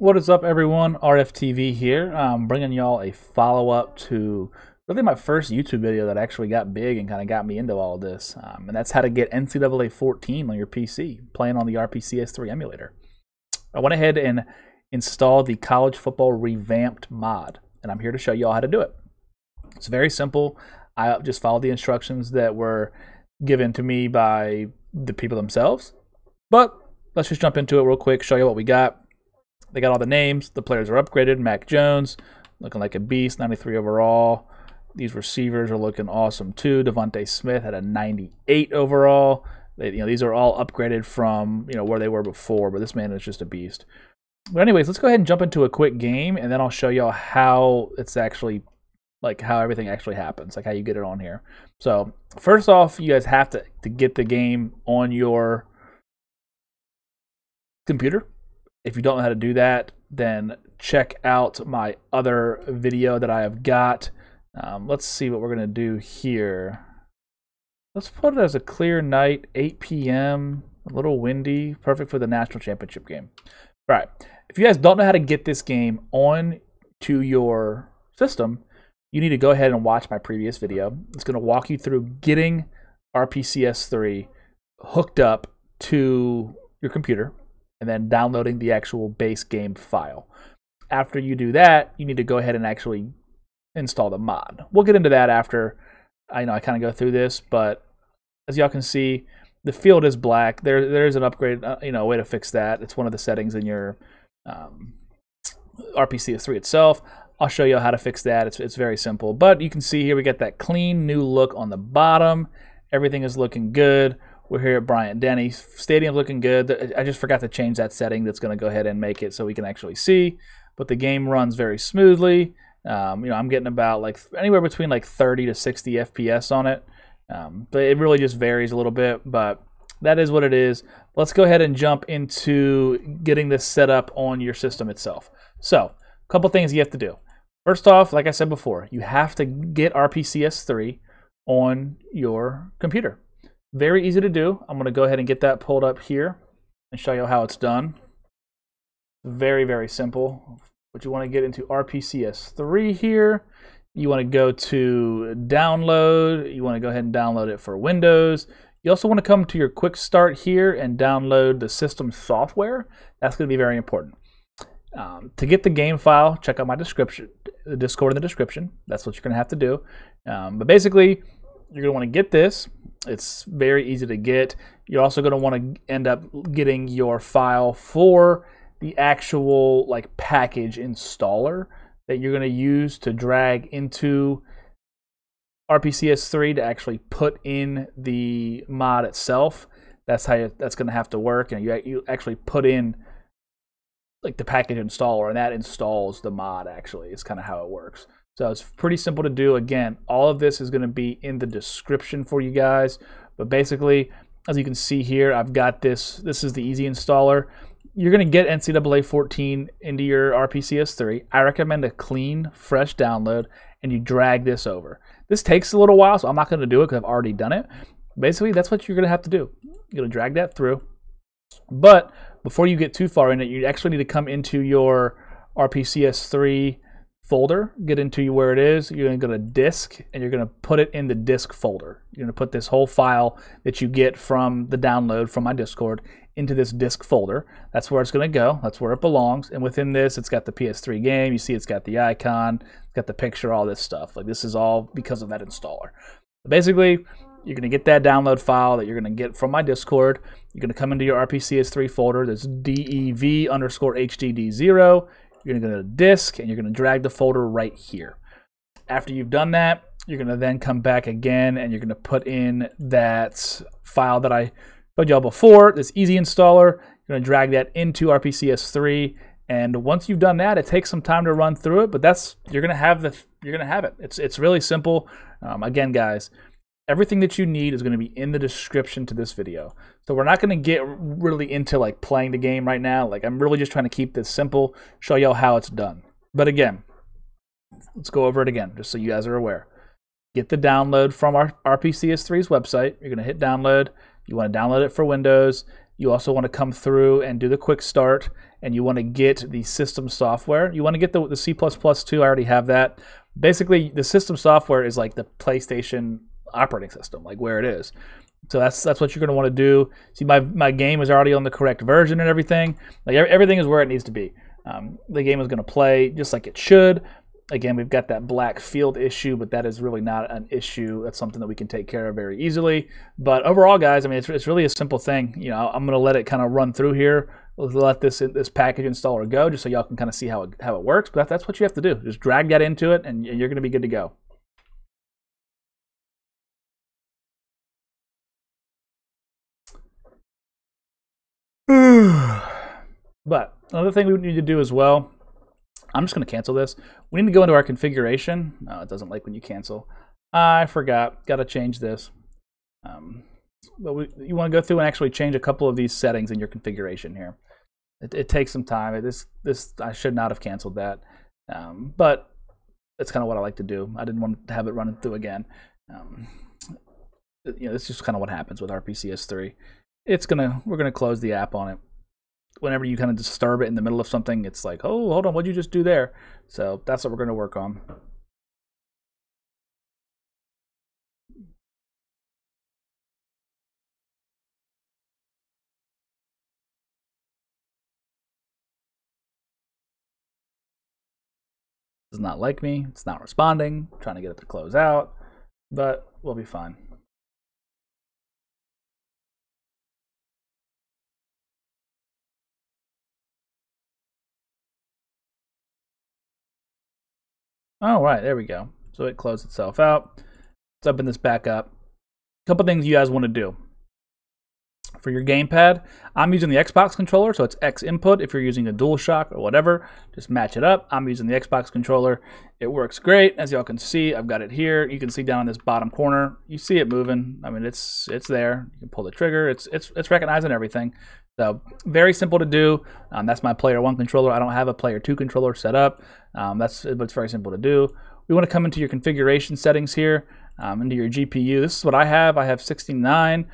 What is up, everyone? RFTV here. I'm bringing y'all a follow-up to really my first YouTube video that actually got big and kind of got me into all of this. And that's how to get NCAA 14 on your PC, playing on the RPCS3 emulator. I went ahead and installed the College Football Revamped mod, and I'm here to show y'all how to do it. It's very simple. I just followed the instructions that were given to me by the people themselves. But let's just jump into it real quick, show you what we got. They got all the names. The players are upgraded. Mac Jones, looking like a beast, 93 overall. These receivers are looking awesome too. Devontae Smith had a 98 overall. These are all upgraded from where they were before, but this man is just a beast. But anyways, let's go ahead and jump into a quick game, and then I'll show y'all how it's actually, like how everything actually happens, like how you get it on here. So first off, you guys have to get the game on your computer. If you don't know how to do that, then check out my other video that I have got. Let's see what we're going to do here. Let's put it as a clear night, 8 p.m., a little windy, perfect for the national championship game. All right. If you guys don't know how to get this game on to your system, you need to go ahead and watch my previous video. It's going to walk you through getting RPCS3 hooked up to your computer, and then downloading the actual base game file. After you do that, you need to go ahead and actually install the mod. We'll get into that after I kind of go through this, but as y'all can see, the field is black. There's an upgrade, a way to fix that. It's one of the settings in your RPCS3 itself. I'll show you how to fix that. It's very simple, but you can see here we got that clean new look on the bottom. Everything is looking good. We're here at Bryant-Denny Stadium, looking good. I just forgot to change that setting. That's going to go ahead and make it so we can actually see. But the game runs very smoothly. I'm getting about like anywhere between like 30 to 60 FPS on it. But it really just varies a little bit. But that is what it is. Let's go ahead and jump into getting this set up on your system itself. So a couple things you have to do. First off, like I said before, you have to get RPCS3 on your computer. Very easy to do. I'm going to go ahead and get that pulled up here and show you how it's done. Very, very simple. But you want to get into RPCS3 here. You want to go to download. You want to go ahead and download it for Windows. You also want to come to your quick start here and download the system software. That's going to be very important. To get the game file, check out my description, the Discord in the description. That's what you're going to have to do. But basically, you're going to want to get this. It's very easy to get. You're also going to want to end up getting your file for the actual like package installer that you're going to use to drag into RPCS3 to actually put in the mod itself. That's how that's going to have to work. You actually put in like the package installer, and that installs the mod actually. It's kind of how it works. So it's pretty simple to do. Again, all of this is going to be in the description for you guys. But basically, as you can see here, I've got this. This is the easy installer. You're going to get NCAA 14 into your RPCS3. I recommend a clean, fresh download, and you drag this over. This takes a little while, so I'm not going to do it because I've already done it. Basically, that's what you're going to have to do. You're going to drag that through. But before you get too far in it, you actually need to come into your RPCS3 folder, get into where it is. You're going to go to disk, and you're going to put it in the disk folder. You're going to put this whole file that you get from the download from my Discord into this disk folder. That's where it's going to go. That's where it belongs. And within this, it's got the PS3 game. You see it's got the icon, it's got the picture, all this stuff. Like, this is all because of that installer. Basically, you're going to get that download file that you're going to get from my Discord. You're going to come into your RPCS3 folder. That's dev_hdd0. You're going to go to disk, and you're going to drag the folder right here. After you've done that, you're going to then come back again, and you're going to put in that file that I showed y'all before, this easy installer. You're going to drag that into RPCS3, and once you've done that, it takes some time to run through it, but that's you're going to have it. It's really simple. Again, guys, everything that you need is going to be in the description to this video. So we're not going to get really into like playing the game right now. Like, I'm really just trying to keep this simple, show y'all how it's done. But again, let's go over it again, just so you guys are aware. Get the download from our RPCS3's website. You're going to hit download. You want to download it for Windows. You also want to come through and do the quick start. and you want to get the system software. You want to get the C++ too. I already have that. Basically, the system software is like the PlayStation operating system, like where it is. So that's what you're going to want to do. See, my game is already on the correct version and everything. Like everything is where it needs to be. The game is going to play just like it should. Again, we've got that black field issue, but that is really not an issue. That's something that we can take care of very easily. But overall, guys, I mean, it's really a simple thing. You know, I'm going to let it kind of run through here. Let's let this package installer go, just so y'all can kind of see how it works. But that's what you have to do. Just drag that into it, and you're going to be good to go. But another thing we need to do as well, I'm just going to cancel this. We need to go into our configuration. No, it doesn't like when you cancel. I forgot. Got to change this. But you want to go through and actually change a couple of these settings in your configuration here. It takes some time. I should not have canceled that. But that's kind of what I like to do. I didn't want to have it running through again. You know, this is kind of what happens with RPCS3. We're going to close the app on it. Whenever you kind of disturb it in the middle of something, it's like, oh, hold on, what'd you just do there? So that's what we're going to work on. Does not like me. It's not responding. I'm trying to get it to close out, but we'll be fine. All right, there we go. So it closed itself out. Let's open this back up. A couple things you guys want to do. For your gamepad, I'm using the Xbox controller, so it's X input. If you're using a DualShock or whatever, just match it up. I'm using the Xbox controller. It works great. As y'all can see, I've got it here. You can see down in this bottom corner, you see it moving. I mean, it's there. You can pull the trigger. It's recognizing everything. So very simple to do. That's my Player 1 controller. I don't have a Player 2 controller set up. But it's very simple to do. We want to come into your configuration settings here, into your GPU. This is what I have. I have 69.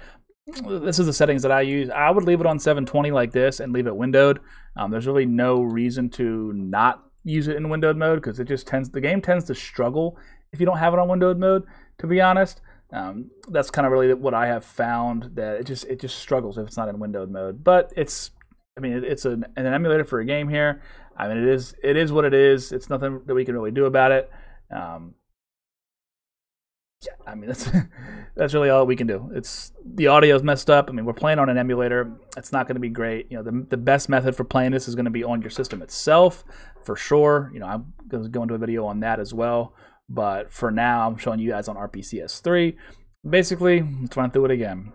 This is the settings that I use. I would leave it on 720 like this and leave it windowed. There's really no reason to not use it in windowed mode because the game tends to struggle if you don't have it on windowed mode, to be honest. That's kind of really what I have found, that it just struggles if it's not in windowed mode. But it's an emulator for a game here. I mean, it is what it is. It's nothing that we can really do about it. Yeah, I mean, that's really all we can do. The audio's messed up. I mean, we're playing on an emulator. It's not going to be great. You know, the best method for playing this is going to be on your system itself, for sure. You know, I'm going to go into a video on that as well. But for now, I'm showing you guys on RPCS3. Basically, let's run through it again.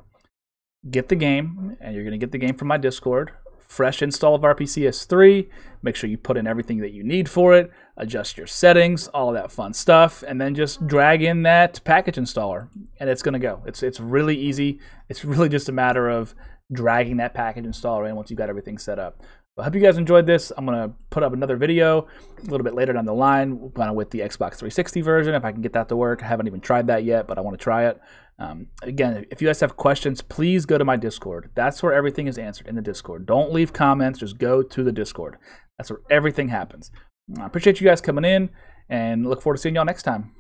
Get the game, and you're going to get the game from my Discord. Fresh install of RPCS3. Make sure you put in everything that you need for it, adjust your settings, all of that fun stuff, and then just drag in that package installer, and it's going to go. It's really easy. It's really just a matter of dragging that package installer in once you've got everything set up. But I hope you guys enjoyed this. I'm going to put up another video a little bit later down the line with the Xbox 360 version, if I can get that to work. I haven't even tried that yet, but I want to try it. Again, if you guys have questions, please go to my Discord. That's where everything is answered, in the Discord. Don't leave comments. Just go to the Discord. That's where everything happens. I appreciate you guys coming in, and look forward to seeing y'all next time.